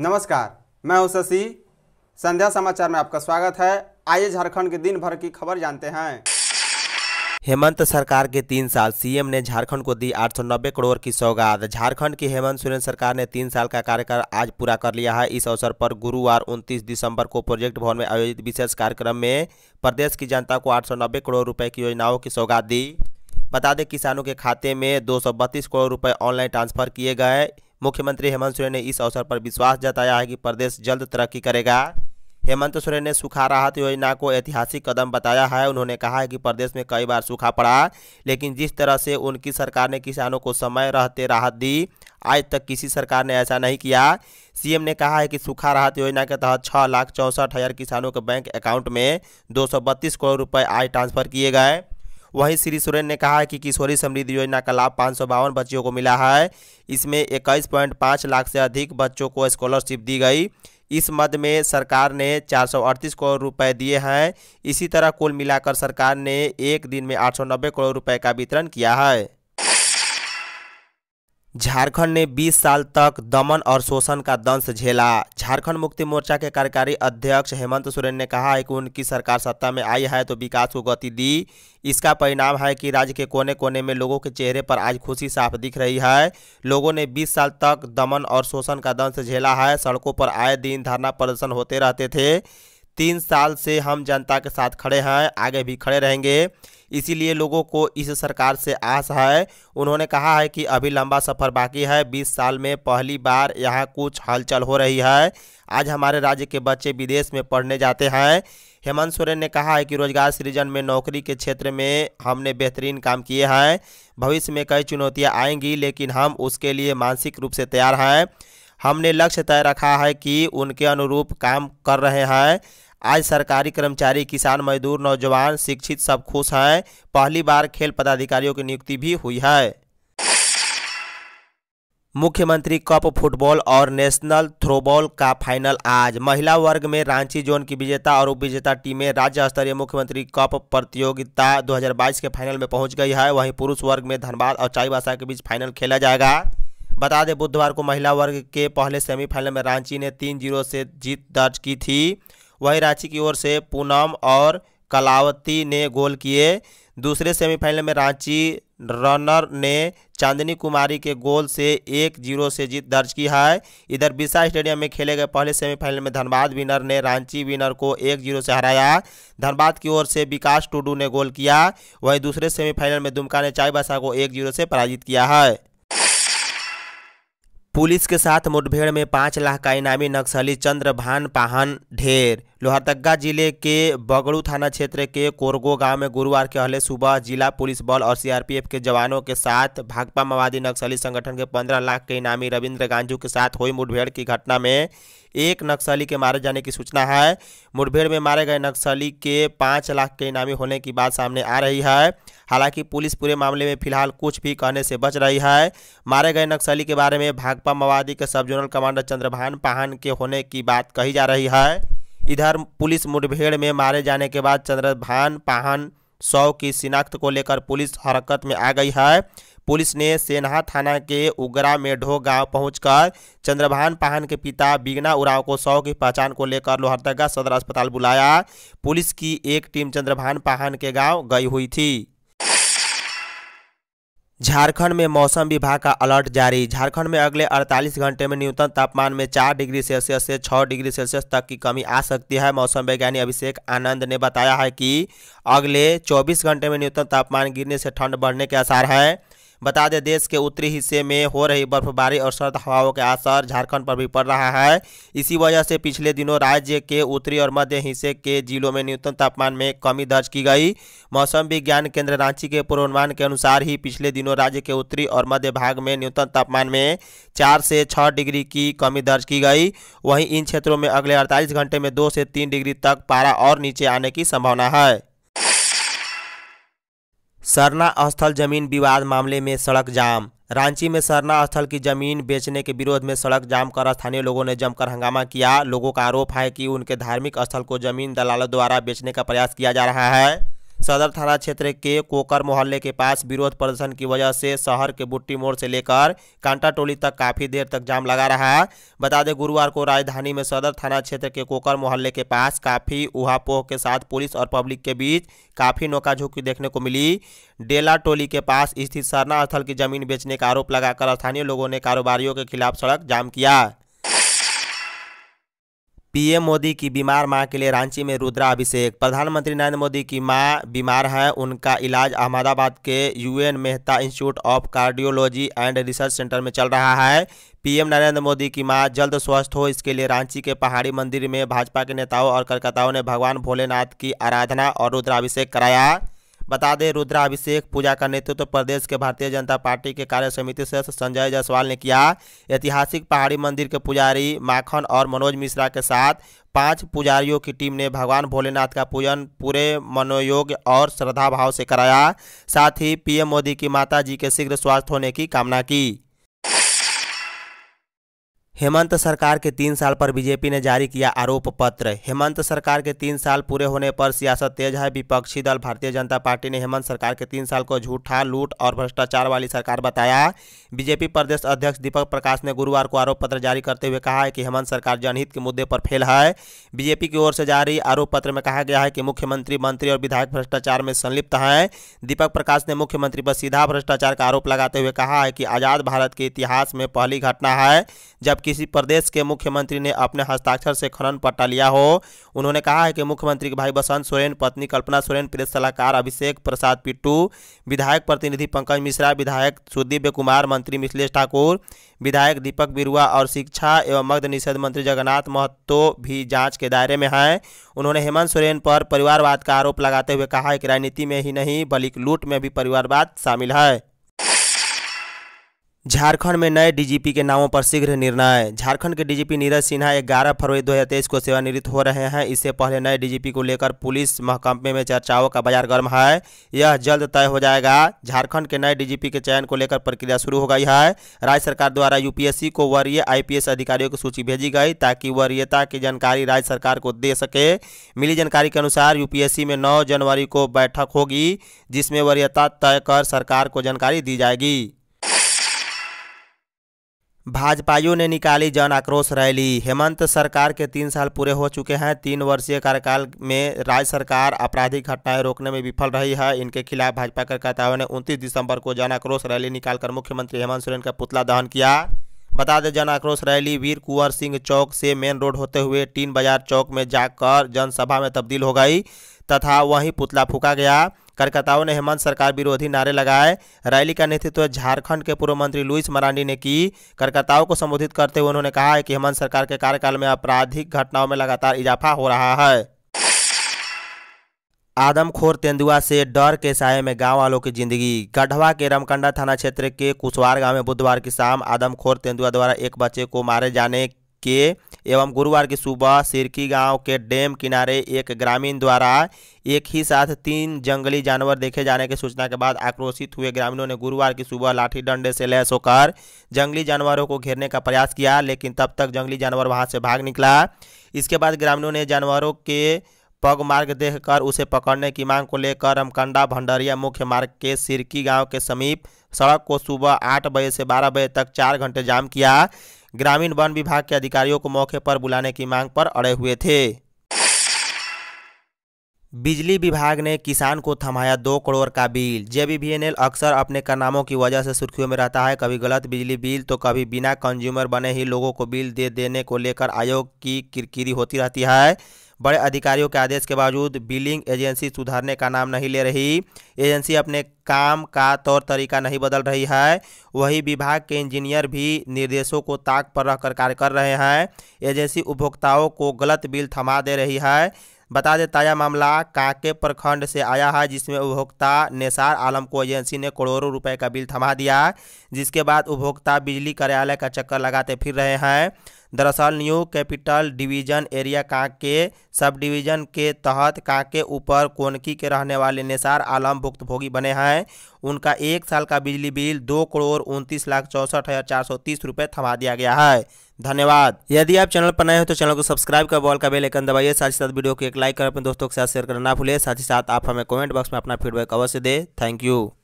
नमस्कार, मैं हूं शशि। संध्या समाचार में आपका स्वागत है। आइए झारखंड के दिन भर की खबर जानते हैं। हेमंत सरकार के 3 साल, सीएम ने झारखंड को दी 890 करोड़ की सौगात। झारखंड की हेमंत सोरेन सरकार ने 3 साल का कार्यकाल आज पूरा कर लिया है। इस अवसर पर गुरुवार 29 दिसंबर को प्रोजेक्ट भवन में आयोजित विशेष कार्यक्रम में प्रदेश की जनता को 890 करोड़ रुपए की योजनाओं की सौगात दी। बता दें, किसानों के खाते में 232 करोड़ रुपए ऑनलाइन ट्रांसफर किए गए। मुख्यमंत्री हेमंत सोरेन ने इस अवसर पर विश्वास जताया है कि प्रदेश जल्द तरक्की करेगा। हेमंत सोरेन ने सूखा राहत योजना को ऐतिहासिक कदम बताया है। उन्होंने कहा है कि प्रदेश में कई बार सूखा पड़ा, लेकिन जिस तरह से उनकी सरकार ने किसानों को समय रहते राहत दी, आज तक किसी सरकार ने ऐसा नहीं किया। सीएम ने कहा है कि सूखा राहत योजना के तहत 6,64,000 किसानों के बैंक अकाउंट में 232 करोड़ रुपये आज ट्रांसफर किए गए। वहीं श्री सोरेन ने कहा है कि किशोरी समृद्धि योजना का लाभ 552 बच्चियों को मिला है। इसमें 21.5 लाख से अधिक बच्चों को स्कॉलरशिप दी गई। इस मद में सरकार ने 438 करोड़ रुपए दिए हैं। इसी तरह कुल मिलाकर सरकार ने एक दिन में 890 करोड़ रुपए का वितरण किया है। झारखंड ने 20 साल तक दमन और शोषण का दंश झेला। झारखंड मुक्ति मोर्चा के कार्यकारी अध्यक्ष हेमंत सोरेन ने कहा है कि उनकी सरकार सत्ता में आई है तो विकास को गति दी। इसका परिणाम है कि राज्य के कोने कोने में लोगों के चेहरे पर आज खुशी साफ दिख रही है। लोगों ने 20 साल तक दमन और शोषण का दंश झेला है। सड़कों पर आए दिन धरना प्रदर्शन होते रहते थे। 3 साल से हम जनता के साथ खड़े हैं, आगे भी खड़े रहेंगे। इसीलिए लोगों को इस सरकार से आस है। उन्होंने कहा है कि अभी लंबा सफ़र बाकी है। 20 साल में पहली बार यहाँ कुछ हलचल हो रही है। आज हमारे राज्य के बच्चे विदेश में पढ़ने जाते हैं। हेमंत सोरेन ने कहा है कि रोजगार सृजन में, नौकरी के क्षेत्र में हमने बेहतरीन काम किए हैं। भविष्य में कई चुनौतियाँ आएंगी, लेकिन हम उसके लिए मानसिक रूप से तैयार हैं। हमने लक्ष्य तय रखा है कि उनके अनुरूप काम कर रहे हैं। आज सरकारी कर्मचारी, किसान, मजदूर, नौजवान, शिक्षित सब खुश हैं। पहली बार खेल पदाधिकारियों की नियुक्ति भी हुई है। मुख्यमंत्री कप फुटबॉल और नेशनल थ्रोबॉल का फाइनल आज। महिला वर्ग में रांची जोन की विजेता और उपविजेता टीमें राज्य स्तरीय मुख्यमंत्री कप प्रतियोगिता 2022 के फाइनल में पहुंच गई है। वहीं पुरुष वर्ग में धनबाद और चाईबासा के बीच फाइनल खेला जाएगा। बता दें, बुधवार को महिला वर्ग के पहले सेमीफाइनल में रांची ने 3-0 से जीत दर्ज की थी। वहीं रांची की ओर से पूनम और कलावती ने गोल किए। दूसरे सेमीफाइनल में रांची रनर ने चांदनी कुमारी के गोल से 1-0 से जीत दर्ज की है। इधर बिसा स्टेडियम में खेले गए पहले सेमीफाइनल में धनबाद विनर ने रांची विनर को 1-0 से हराया। धनबाद की ओर से विकास टुडू ने गोल किया। वहीं दूसरे सेमीफाइनल में दुमका ने चाईबासा को 1-0 से पराजित किया है। पुलिस के साथ मुठभेड़ में 5 लाख का इनामी नक्सली चंद्रभान पाहन ढेर। लोहरदगा जिले के बगड़ू थाना क्षेत्र के कोरगो गांव में गुरुवार के अहले सुबह जिला पुलिस बल और सीआरपीएफ के जवानों के साथ भाकपा माओवादी नक्सली संगठन के 15 लाख के इनामी रविंद्र गांजू के साथ हुई मुठभेड़ की घटना में 1 नक्सली के मारे जाने की सूचना है। मुठभेड़ में मारे गए नक्सली के 5 लाख के इनामी होने की बात सामने आ रही है। हालांकि पुलिस पूरे मामले में फिलहाल कुछ भी कहने से बच रही है। मारे गए नक्सली के बारे में भाकपा माओवादी के सब जोनल कमांडर चंद्रभान पाहन के होने की बात कही जा रही है। इधर पुलिस मुठभेड़ में मारे जाने के बाद चंद्रभान पाहन शव की शिनाख्त को लेकर पुलिस हरकत में आ गई है। पुलिस ने सेनहा थाना के उगरा मेढो गांव पहुंचकर चंद्रभान पाहन के पिता बिगना उराव को शव की पहचान को लेकर लोहरदगा सदर अस्पताल बुलाया। पुलिस की एक टीम चंद्रभान पाहन के गांव गई हुई थी। झारखंड में मौसम विभाग का अलर्ट जारी। झारखंड में अगले 48 घंटे में न्यूनतम तापमान में 4 डिग्री सेल्सियस से 6 डिग्री सेल्सियस तक की कमी आ सकती है। मौसम वैज्ञानिक अभिषेक आनंद ने बताया है कि अगले 24 घंटे में न्यूनतम तापमान गिरने से ठंड बढ़ने के आसार हैं। बता दें, देश के उत्तरी हिस्से में हो रही बर्फबारी और सर्द हवाओं के असर झारखंड पर भी पड़ रहा है। इसी वजह से पिछले दिनों राज्य के उत्तरी और मध्य हिस्से के जिलों में न्यूनतम तापमान में कमी दर्ज की गई। मौसम विज्ञान केंद्र रांची के पूर्वानुमान के अनुसार ही पिछले दिनों राज्य के उत्तरी और मध्य भाग में न्यूनतम तापमान में 4 से 6 डिग्री की कमी दर्ज की गई। वहीं इन क्षेत्रों में अगले 48 घंटे में 2 से 3 डिग्री तक पारा और नीचे आने की संभावना है। सरना स्थल जमीन विवाद मामले में सड़क जाम। रांची में सरना स्थल की जमीन बेचने के विरोध में सड़क जाम कर स्थानीय लोगों ने जमकर हंगामा किया। लोगों का आरोप है कि उनके धार्मिक स्थल को जमीन दलालों द्वारा बेचने का प्रयास किया जा रहा है। सदर थाना क्षेत्र के कोकर मोहल्ले के पास विरोध प्रदर्शन की वजह से शहर के बुट्टी मोड़ से लेकर कांटा टोली तक काफ़ी देर तक जाम लगा रहा। बता दें, गुरुवार को राजधानी में सदर थाना क्षेत्र के कोकर मोहल्ले के पास काफ़ी उहापोह के साथ पुलिस और पब्लिक के बीच काफ़ी नोकाझोंकी देखने को मिली। डेला टोली के पास स्थित सरना स्थल की जमीन बेचने का आरोप लगाकर स्थानीय लोगों ने कारोबारियों के खिलाफ सड़क जाम किया। पीएम मोदी की बीमार मां के लिए रांची में रुद्राभिषेक। प्रधानमंत्री नरेंद्र मोदी की मां बीमार हैं, उनका इलाज अहमदाबाद के U N Mehta institute of cardiology and research centre में चल रहा है। पीएम नरेंद्र मोदी की मां जल्द स्वस्थ हो, इसके लिए रांची के पहाड़ी मंदिर में भाजपा के नेताओं और कार्यकर्ताओं ने भगवान भोलेनाथ की आराधना और रुद्राभिषेक कराया। बता दें, रुद्राभिषेक पूजा का नेतृत्व प्रदेश के भारतीय जनता पार्टी के कार्य समिति सदस्य संजय जायसवाल ने किया। ऐतिहासिक पहाड़ी मंदिर के पुजारी माखन और मनोज मिश्रा के साथ 5 पुजारियों की टीम ने भगवान भोलेनाथ का पूजन पूरे मनोयोग और श्रद्धा भाव से कराया। साथ ही पीएम मोदी की माता जी के शीघ्र स्वास्थ्य होने की कामना की। हेमंत सरकार के 3 साल पर बीजेपी ने जारी किया आरोप पत्र। हेमंत सरकार के 3 साल पूरे होने पर सियासत तेज है। विपक्षी दल भारतीय जनता पार्टी ने हेमंत सरकार के 3 साल को झूठा, लूट और भ्रष्टाचार वाली सरकार बताया। बीजेपी प्रदेश अध्यक्ष दीपक प्रकाश ने गुरुवार को आरोप पत्र जारी करते हुए कहा है कि हेमंत सरकार जनहित के मुद्दे पर फेल है। बीजेपी की ओर से जारी आरोप पत्र में कहा गया है कि मुख्यमंत्री, मंत्री और विधायक भ्रष्टाचार में संलिप्त हैं। दीपक प्रकाश ने मुख्यमंत्री पर सीधा भ्रष्टाचार का आरोप लगाते हुए कहा है कि आज़ाद भारत के इतिहास में पहली घटना है जब किसी प्रदेश के मुख्यमंत्री ने अपने हस्ताक्षर से खनन पट्टा लिया हो। उन्होंने कहा है कि मुख्यमंत्री के भाई बसंत सोरेन, पत्नी कल्पना सोरेन, प्रेस सलाहकार अभिषेक प्रसाद पिट्टू, विधायक प्रतिनिधि पंकज मिश्रा, विधायक सुदिब्य कुमार, मंत्री मिशलेश ठाकुर, विधायक दीपक बिरुआ और शिक्षा एवं मद्य निषेध मंत्री जगन्नाथ महतो भी जांच के दायरे में हैं। उन्होंने हेमंत सोरेन पर परिवारवाद का आरोप लगाते हुए कहा है कि राजनीति में ही नहीं बल्कि लूट में भी परिवारवाद शामिल है। झारखंड में नए डीजीपी के नामों पर शीघ्र निर्णय। झारखंड के डीजीपी नीरज सिन्हा 11 फरवरी 2023 को सेवानिवृत्त हो रहे हैं। इससे पहले नए डीजीपी को लेकर पुलिस महकमे में चर्चाओं का बाजार गर्म है। यह जल्द तय हो जाएगा। झारखंड के नए डीजीपी के चयन को लेकर प्रक्रिया शुरू हो गई है। राज्य सरकार द्वारा यूपीएससी को वरीय आईपीएस अधिकारियों की सूची भेजी गई ताकि वरीयता की जानकारी राज्य सरकार को दे सके। मिली जानकारी के अनुसार यूपीएससी में 9 जनवरी को बैठक होगी जिसमें वरीयता तय कर सरकार को जानकारी दी जाएगी। भाजपाइयों ने निकाली जन आक्रोश रैली। हेमंत सरकार के 3 साल पूरे हो चुके हैं। 3 वर्षीय कार्यकाल में राज्य सरकार आपराधिक घटनाएं रोकने में विफल रही है। इनके खिलाफ भाजपा कार्यकर्ताओं ने 29 दिसंबर को जन आक्रोश रैली निकालकर मुख्यमंत्री हेमंत सोरेन का पुतला दहन किया। बता दें, जन आक्रोश रैली वीर कुंवर सिंह चौक से मेन रोड होते हुए टीन बाजार चौक में जाकर जनसभा में तब्दील हो गई तथा वहीं पुतला फूंका गया। कार्यकर्ताओं ने हेमंत सरकार विरोधी नारे लगाए। रैली का नेतृत्व झारखंड के पूर्व मंत्री लुईस मरांडी ने की। कार्यकर्ताओं को संबोधित करते हुए उन्होंने कहा है कि हेमंत सरकार के कार्यकाल में आपराधिक घटनाओं में लगातार इजाफा हो रहा है। आदमखोर तेंदुआ से डर के साये में गांव वालों की जिंदगी। गढ़वा के रमकंडा थाना क्षेत्र के कुशवार गांव में बुधवार की शाम आदमखोर तेंदुआ द्वारा एक बच्चे को मारे जाने के एवं गुरुवार की सुबह सिरकी गांव के डैम किनारे एक ग्रामीण द्वारा एक ही साथ 3 जंगली जानवर देखे जाने की सूचना के बाद आक्रोशित हुए ग्रामीणों ने गुरुवार की सुबह लाठी डंडे से लैस होकर जंगली जानवरों को घेरने का प्रयास किया, लेकिन तब तक जंगली जानवर वहां से भाग निकला। इसके बाद ग्रामीणों ने जानवरों के पग मार्ग देखकर उसे पकड़ने की मांग को लेकर रमकंडा भंडरिया मुख्य मार्ग के सिरकी गांव के समीप सड़क को सुबह 8 बजे से 12 बजे तक 4 घंटे जाम किया। ग्रामीण वन विभाग के अधिकारियों को मौके पर बुलाने की मांग पर अड़े हुए थे। बिजली विभाग ने किसान को थमाया 2 करोड़ का बिल। जेबीवीएनएल अक्सर अपने कारनामों की वजह से सुर्खियों में रहता है। कभी गलत बिजली बिल तो कभी बिना कंज्यूमर बने ही लोगों को बिल दे देने को लेकर आयोग की किरकिरी होती रहती है। बड़े अधिकारियों के आदेश के बावजूद बिलिंग एजेंसी सुधारने का नाम नहीं ले रही। एजेंसी अपने काम का तौर तरीका नहीं बदल रही है। वही विभाग के इंजीनियर भी निर्देशों को ताक पर रखकर कार्य कर रहे हैं। एजेंसी उपभोक्ताओं को गलत बिल थमा दे रही है। बता दें, ताजा मामला कांके प्रखंड से आया है जिसमें उपभोक्ता निसार आलम को एजेंसी ने करोड़ों रुपए का बिल थमा दिया, जिसके बाद उपभोक्ता बिजली कार्यालय का चक्कर लगाते फिर रहे हैं। दरअसल new capital division area Kanke sub division के तहत कांके ऊपर कोनकी के रहने वाले निसार आलम भुक्तभोगी बने हैं। उनका एक साल का बिजली बिल 2,29,64,430 रुपये थमा दिया गया है। धन्यवाद। यदि आप चैनल पर नए हो तो चैनल को सब्सक्राइब कर बॉल का बेल आइकन दबाइए। साथ ही साथ वीडियो को एक लाइक कर अपने दोस्तों के साथ शेयर करना ना भूलें। साथ ही साथ आप हमें कमेंट बॉक्स में अपना फीडबैक अवश्य दें। Thank you.